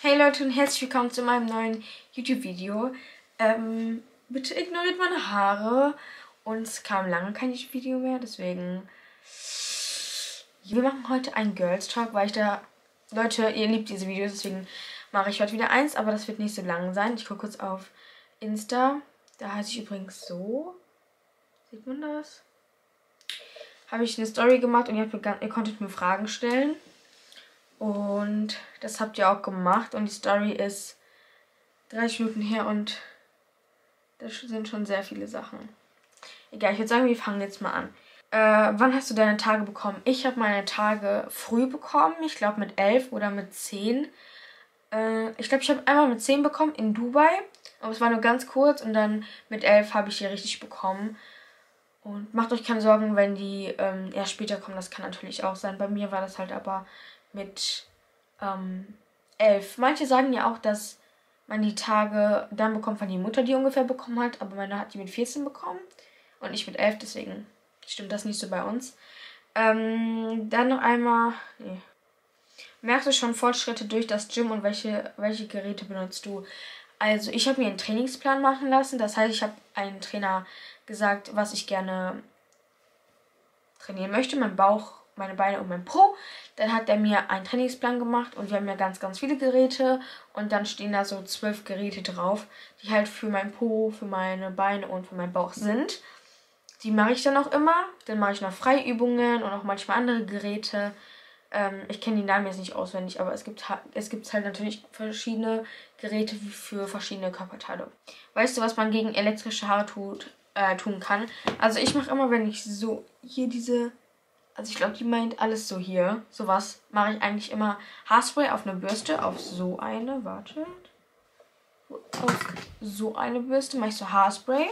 Hey Leute und herzlich willkommen zu meinem neuen YouTube-Video. Bitte ignoriert meine Haare. Uns kam lange kein YouTube-Video mehr, deswegen... Wir machen heute einen Girls Talk, weil ich da... Leute, ihr liebt diese Videos, deswegen mache ich heute wieder eins, aber das wird nicht so lang sein. Ich gucke kurz auf Insta. Da heiße ich übrigens so. Sieht man das? Habe ich eine Story gemacht und ihr konntet mir Fragen stellen. Und das habt ihr auch gemacht. Und die Story ist 30 Minuten her und da sind schon sehr viele Sachen. Egal, ich würde sagen, wir fangen jetzt mal an. Wann hast du deine Tage bekommen? Ich habe meine Tage früh bekommen. Ich glaube mit 11 oder mit 10. Ich glaube, ich habe einmal mit 10 bekommen in Dubai. Aber es war nur ganz kurz. Und dann mit 11 habe ich die richtig bekommen. Und macht euch keine Sorgen, wenn die erst später kommen. Das kann natürlich auch sein. Bei mir war das halt aber... mit 11. Manche sagen ja auch, dass man die Tage dann bekommt, von die Mutter die ungefähr bekommen hat. Aber meine hat die mit 14 bekommen und ich mit 11. Deswegen stimmt das nicht so bei uns. Dann noch einmal... Nee. Merkst du schon Fortschritte durch das Gym und welche Geräte benutzt du? Also ich habe mir einen Trainingsplan machen lassen. Das heißt, ich habe einem Trainer gesagt, was ich gerne trainieren möchte. Mein Bauch, meine Beine und mein Po. Dann hat er mir einen Trainingsplan gemacht und wir haben ja ganz viele Geräte und dann stehen da so 12 Geräte drauf, die halt für meinen Po, für meine Beine und für meinen Bauch sind. Die mache ich dann auch immer. Dann mache ich noch Freiübungen und auch manchmal andere Geräte. Ich kenne die Namen jetzt nicht auswendig, aber es gibt halt natürlich verschiedene Geräte für verschiedene Körperteile. Weißt du, was man gegen elektrische Haare tun kann? Also ich mache immer, wenn ich so hier diese... Also ich glaube, die meint alles so hier. Sowas mache ich eigentlich immer. Haarspray auf eine Bürste, auf so eine, wartet. Auf so eine Bürste mache ich so Haarspray.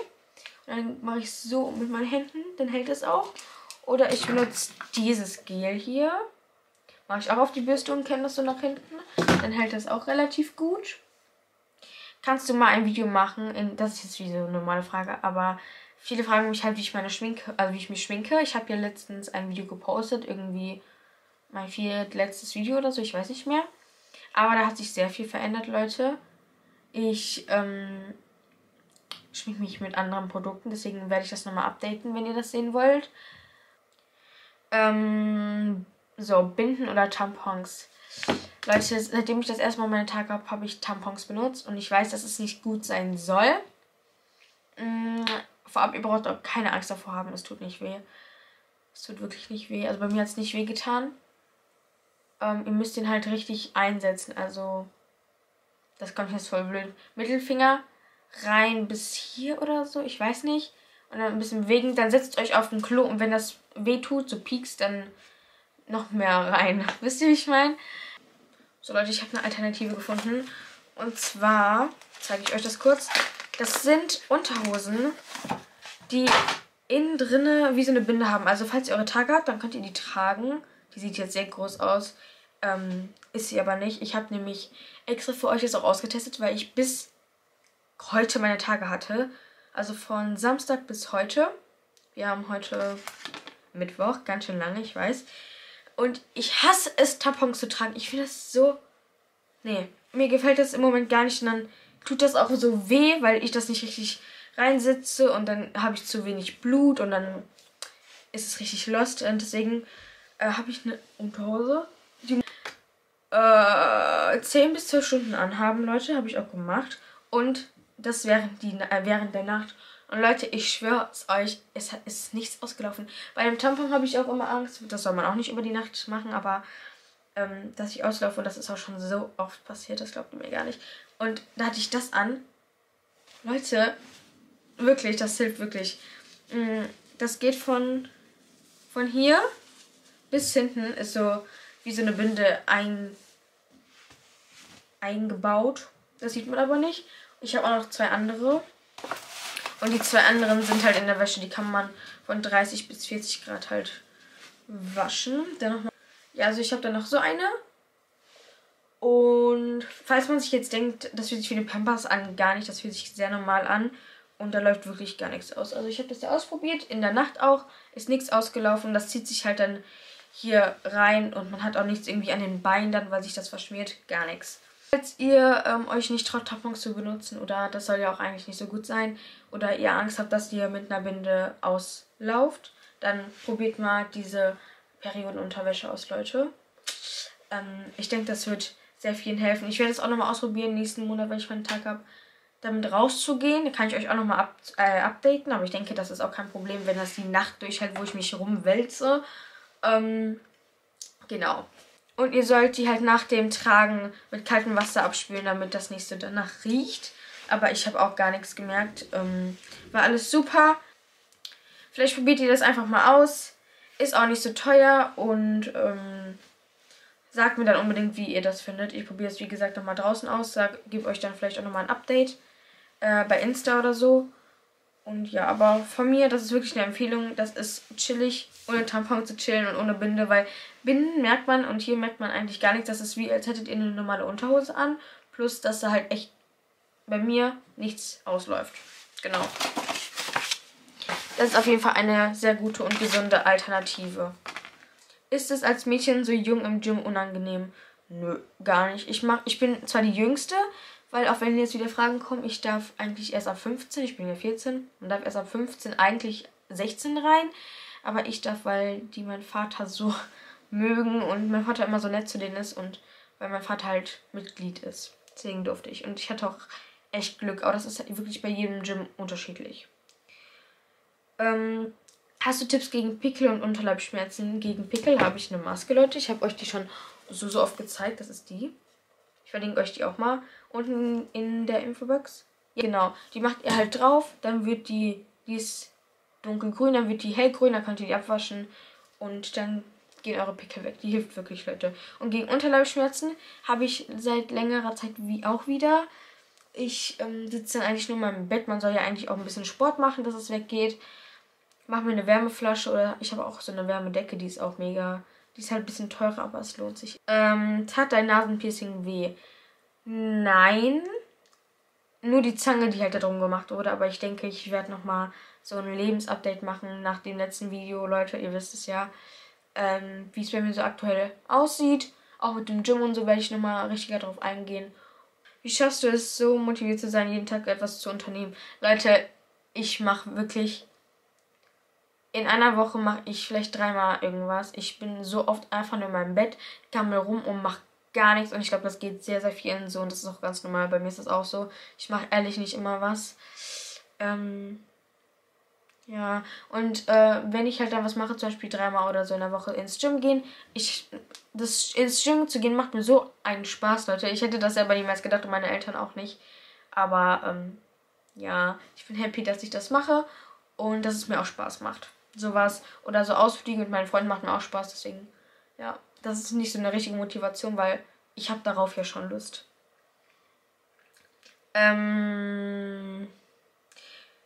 Und dann mache ich so mit meinen Händen, dann hält es auch. Oder ich benutze dieses Gel hier. Mache ich auch auf die Bürste und kenne das so nach hinten. Dann hält das auch relativ gut. Kannst du mal ein Video machen? Das ist jetzt wie so eine normale Frage, aber... Viele fragen mich halt, wie ich meine Schminke, also wie ich mich schminke. Ich habe ja letztens ein Video gepostet, irgendwie mein viertletztes Video oder so, ich weiß nicht mehr. Aber da hat sich sehr viel verändert, Leute. Ich schminke mich mit anderen Produkten, deswegen werde ich das nochmal updaten, wenn ihr das sehen wollt. So, Binden oder Tampons. Leute, seitdem ich das erste Mal meine Tage habe, habe ich Tampons benutzt und ich weiß, dass es nicht gut sein soll. Vorab, ihr braucht auch keine Angst davor haben, es tut nicht weh. Es tut wirklich nicht weh. Also bei mir hat es nicht weh getan. Ihr müsst den halt richtig einsetzen. Also, das kommt jetzt voll blöd. Mittelfinger rein bis hier oder so, ich weiß nicht. Und dann ein bisschen bewegen, dann setzt euch auf den Klo und wenn das weh tut, so piekst, dann noch mehr rein. Wisst ihr, wie ich meine? So Leute, ich habe eine Alternative gefunden. Und zwar, zeige ich euch das kurz. Das sind Unterhosen, die innen drinne wie so eine Binde haben. Also falls ihr eure Tage habt, dann könnt ihr die tragen. Die sieht jetzt sehr groß aus, ist sie aber nicht. Ich habe nämlich extra für euch das auch ausgetestet, weil ich bis heute meine Tage hatte. Also von Samstag bis heute. Wir haben heute Mittwoch, ganz schön lange, ich weiß. Und ich hasse es, Tampons zu tragen. Ich finde das so... Nee, mir gefällt das im Moment gar nicht, und dann tut das auch so weh, weil ich das nicht richtig reinsitze und dann habe ich zu wenig Blut und dann ist es richtig lost. Und deswegen habe ich eine Unterhose. 10 bis 12 Stunden anhaben, Leute, habe ich auch gemacht. Und das während der Nacht. Und Leute, ich schwöre es euch, es ist nichts ausgelaufen. Bei dem Tampon habe ich auch immer Angst. Das soll man auch nicht über die Nacht machen, aber... dass ich auslaufe, und das ist auch schon so oft passiert, das glaubt ihr mir gar nicht. Und da hatte ich das an. Leute, wirklich, das hilft wirklich. Das geht von hier bis hinten, ist so wie so eine Binde eingebaut. Das sieht man aber nicht. Ich habe auch noch 2 andere. Und die 2 anderen sind halt in der Wäsche, die kann man von 30 bis 40 Grad halt waschen. Dann nochmal. Ja, also ich habe da noch so eine. Und falls man sich jetzt denkt, das fühlt sich wie eine Pampers an, gar nicht. Das fühlt sich sehr normal an. Und da läuft wirklich gar nichts aus. Also ich habe das ja ausprobiert, in der Nacht auch. Ist nichts ausgelaufen. Das zieht sich halt dann hier rein. Und man hat auch nichts irgendwie an den Beinen dann, weil sich das verschmiert. Gar nichts. Falls ihr euch nicht traut, Tampons zu benutzen, oder das soll ja auch eigentlich nicht so gut sein, oder ihr Angst habt, dass ihr mit einer Binde auslauft, dann probiert mal diese Periodenunterwäsche aus, Leute. Ich denke, das wird sehr vielen helfen. Ich werde es auch nochmal ausprobieren, nächsten Monat, wenn ich meinen Tag habe, damit rauszugehen. Da kann ich euch auch nochmal updaten, aber ich denke, das ist auch kein Problem, wenn das die Nacht durchhält, wo ich mich rumwälze. Genau. Und ihr sollt die halt nach dem Tragen mit kaltem Wasser abspülen, damit das nicht so danach riecht. Aber ich habe auch gar nichts gemerkt. War alles super. Vielleicht probiert ihr das einfach mal aus. Ist auch nicht so teuer und sagt mir dann unbedingt, wie ihr das findet. Ich probiere es, wie gesagt, nochmal draußen aus. Gebe euch dann vielleicht auch nochmal ein Update bei Insta oder so. Und ja, aber von mir, das ist wirklich eine Empfehlung. Das ist chillig, ohne Tampon zu chillen und ohne Binde, weil Binden merkt man und hier merkt man eigentlich gar nichts. Das ist wie, als hättet ihr eine normale Unterhose an. Plus, dass da halt echt bei mir nichts ausläuft. Genau. Das ist auf jeden Fall eine sehr gute und gesunde Alternative. Ist es als Mädchen so jung im Gym unangenehm? Nö, gar nicht. Ich bin zwar die Jüngste, weil auch wenn jetzt wieder Fragen kommen, ich darf eigentlich erst ab 15, ich bin ja 14, und darf erst ab 15 eigentlich 16 rein. Aber ich darf, weil die mein Vater so mögen und mein Vater immer so nett zu denen ist und weil mein Vater halt Mitglied ist. Deswegen durfte ich. Und ich hatte auch echt Glück, aber das ist halt wirklich bei jedem Gym unterschiedlich. Hast du Tipps gegen Pickel und Unterleibschmerzen? Gegen Pickel habe ich eine Maske, Leute. Ich habe euch die schon so oft gezeigt. Das ist die. Ich verlinke euch die auch mal unten in der Infobox. Ja, genau. Die macht ihr halt drauf. Dann wird die ist dunkelgrün, dann wird die hellgrün. Dann könnt ihr die abwaschen und dann gehen eure Pickel weg. Die hilft wirklich, Leute. Und gegen Unterleibschmerzen habe ich seit längerer Zeit auch wieder. Ich sitze dann eigentlich nur mal im Bett. Man soll ja eigentlich auch ein bisschen Sport machen, dass es weggeht. Mach mir eine Wärmeflasche oder ich habe auch so eine Wärmedecke, die ist auch mega. Die ist halt ein bisschen teurer, aber es lohnt sich. Tat dein Nasenpiercing weh? Nein. Nur die Zange, die halt da drum gemacht wurde. Aber ich denke, ich werde nochmal so ein Lebensupdate machen nach dem letzten Video. Leute, ihr wisst es ja, wie es bei mir so aktuell aussieht. Auch mit dem Gym und so werde ich nochmal richtiger drauf eingehen. Wie schaffst du es, so motiviert zu sein, jeden Tag etwas zu unternehmen? Leute, ich mache wirklich... In einer Woche mache ich vielleicht 3-mal irgendwas. Ich bin so oft einfach nur in meinem Bett, gammel rum und mache gar nichts. Und ich glaube, das geht sehr, sehr vielen so. Und das ist auch ganz normal. Bei mir ist das auch so. Ich mache ehrlich nicht immer was. Ja. Und wenn ich halt dann was mache, zum Beispiel 3-mal oder so in der Woche ins Gym gehen. Ins Gym zu gehen macht mir so einen Spaß, Leute. Ich hätte das selber niemals gedacht und meine Eltern auch nicht. Aber ja, ich bin happy, dass ich das mache. Und dass es mir auch Spaß macht. Sowas oder so Ausfliegen mit meinen Freunden macht mir auch Spaß, deswegen, ja, das ist nicht so eine richtige Motivation, weil ich habe darauf ja schon Lust.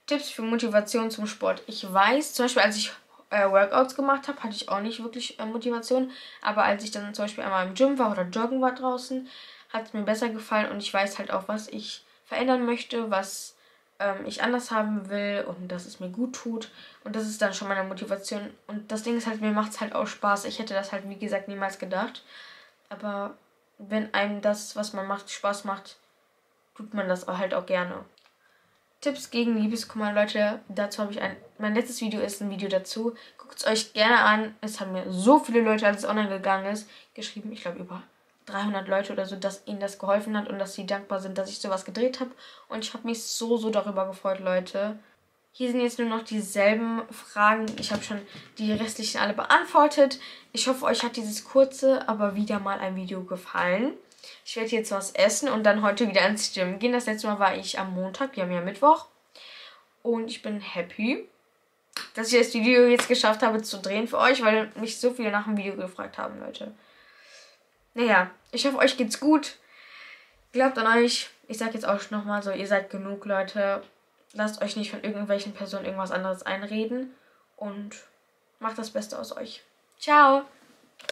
Tipps für Motivation zum Sport. Ich weiß, zum Beispiel als ich Workouts gemacht habe, hatte ich auch nicht wirklich Motivation, aber als ich dann zum Beispiel einmal im Gym war oder joggen war draußen, hat es mir besser gefallen und ich weiß halt auch, was ich verändern möchte, was ich anders haben will und dass es mir gut tut. Und das ist dann schon meine Motivation. Und das Ding ist halt, mir macht es halt auch Spaß. Ich hätte das halt, wie gesagt, niemals gedacht. Aber wenn einem das, was man macht, Spaß macht, tut man das halt auch gerne. Tipps gegen Liebeskummer, Leute. Dazu habe ich mein letztes Video ist ein Video dazu. Guckt es euch gerne an. Es haben mir so viele Leute, als es online gegangen ist, geschrieben. Ich glaube, über 300 Leute oder so, dass ihnen das geholfen hat und dass sie dankbar sind, dass ich sowas gedreht habe. Und ich habe mich so, so darüber gefreut, Leute. Hier sind jetzt nur noch dieselben Fragen. Ich habe schon die restlichen alle beantwortet. Ich hoffe, euch hat dieses kurze, aber wieder mal ein Video gefallen. Ich werde jetzt was essen und dann heute wieder ins Gym gehen. Das letzte Mal war ich am Montag, wir haben ja Mittwoch. Und ich bin happy, dass ich das Video jetzt geschafft habe zu drehen für euch, weil mich so viele nach dem Video gefragt haben, Leute. Naja, ich hoffe, euch geht's gut. Glaubt an euch. Ich sag jetzt auch nochmal so, ihr seid genug, Leute. Lasst euch nicht von irgendwelchen Personen irgendwas anderes einreden. Und macht das Beste aus euch. Ciao!